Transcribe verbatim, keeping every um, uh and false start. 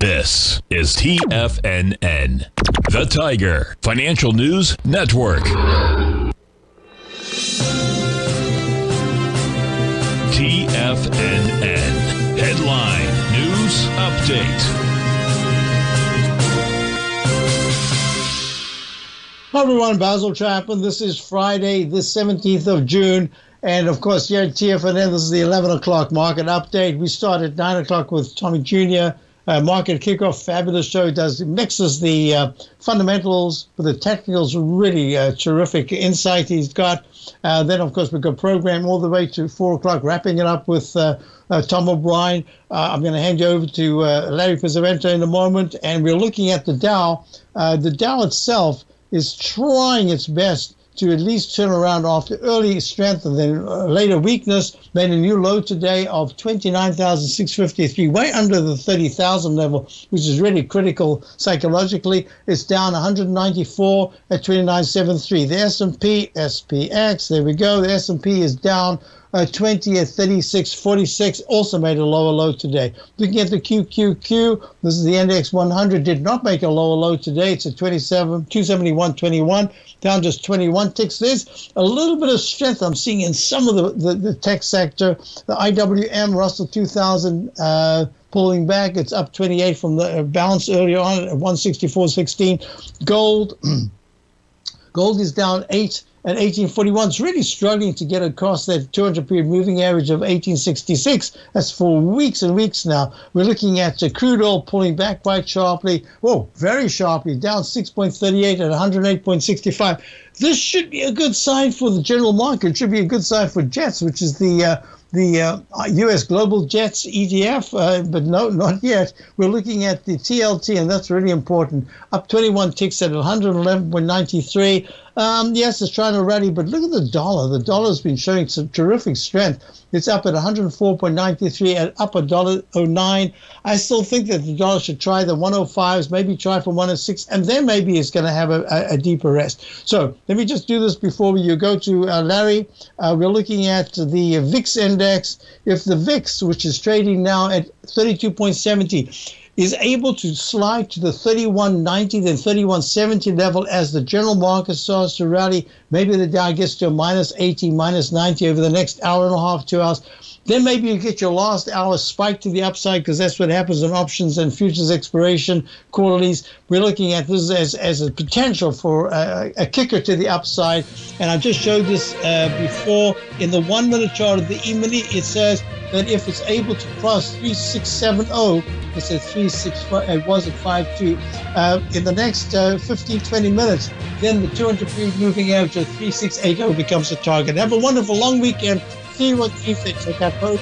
This is T F N N, the Tiger Financial News Network. T F N N Headline News Update. Hi everyone, Basil Chapman. This is Friday, the seventeenth of June. And of course, here at T F N N, this is the eleven o'clock market update. We start at nine o'clock with Tommy Junior Uh, market kickoff, fabulous show. Does mixes the uh, fundamentals with the technicals. Really uh, terrific insight he's got. Uh, then, of course, we've got program all the way to four o'clock, wrapping it up with uh, uh, Tom O'Brien. Uh, I'm going to hand you over to uh, Larry Pesavento in a moment. And we're looking at the Dow. Uh, the Dow itself is trying its best to at least turn around after early strength and then later weakness. Made a new low today of twenty-nine thousand six hundred fifty-three, way under the thirty thousand level, which is really critical psychologically. It's down one hundred ninety-four at twenty-nine seventy-three. The S and P, S P X, there we go. The S and P is down Uh, twenty at thirty-six forty-six, also made a lower low today. Looking at the Q Q Q, this is the N D X one hundred, did not make a lower low today. It's at twenty-seven, two seventy-one twenty-one, down just twenty-one ticks. There's a little bit of strength I'm seeing in some of the, the, the tech sector. The I W M, Russell two thousand, uh, pulling back. It's up twenty-eight from the bounce earlier on at one sixty-four sixteen. Gold, gold is down eight. At eighteen forty-one, it's really struggling to get across that two hundred period moving average of eighteen sixty-six. That's for weeks and weeks now. We're looking at uh, crude oil pulling back quite sharply. Whoa, very sharply, down six point three eight at one oh eight sixty-five. This should be a good sign for the general market. It should be a good sign for JETS, which is the uh, the uh, U S Global JETS E T F, uh, but no, not yet. We're looking at the T L T, and that's really important. Up twenty-one ticks at one eleven ninety-three. Um, yes, it's trying to rally, but look at the dollar. The dollar's been showing some terrific strength. It's up at one oh four ninety-three and up one oh nine. I still think that the dollar should try the one oh fives, maybe try for one oh six, and then maybe it's going to have a, a, a deeper rest. So let me just do this before you go to uh, Larry. Uh, we're looking at the VIX index. If the VIX, which is trading now at thirty-two seventy, is able to slide to the thirty-one ninety, then thirty-one seventy level as the general market starts to rally. Maybe the Dow gets to a minus eighty, minus ninety over the next hour and a half, two hours. Then maybe you get your last hour spike to the upside, because that's what happens in options and futures expiration quarterlies. We're looking at this as, as a potential for a, a kicker to the upside. And I just showed this uh, before in the one minute chart of the E-mini. It says that if it's able to cross thirty-six seventy, it's at three six five, it was at five two. Uh, in the next uh, fifteen, twenty minutes, then the two hundred period moving average of three six eighty becomes a target. Have a wonderful long weekend. See what you think. Take that boat.